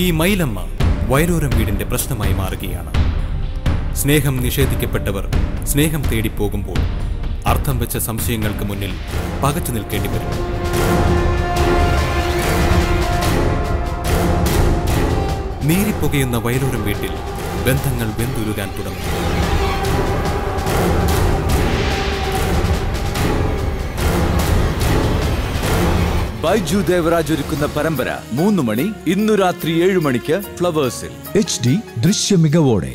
ഈ മൈലമ്മ വയലോരം വീടിന്റെ പ്രശ്നമായി മാറുകയാണ്. സ്നേഹം നിഷേധിക്കപ്പെട്ടവർ സ്നേഹം തേടിപ്പോകുമ്പോൾ അർത്ഥം വെച്ച സംശയങ്ങൾക്ക് മുന്നിൽ പകച്ചു നിൽക്കേണ്ടി വരും. നീരിപ്പുകയുന്ന വയലോരം വീട്ടിൽ ബന്ധങ്ങൾ വെന്തുരുകാൻ തുടങ്ങി. ബൈജു ദേവരാജ് ഒരുക്കുന്ന പരമ്പര 3 മണി ഇന്നു രാത്രി 7 മണിക്ക് ഫ്ലവേഴ്സിൽ HD ദൃശ്യമികവോടെ.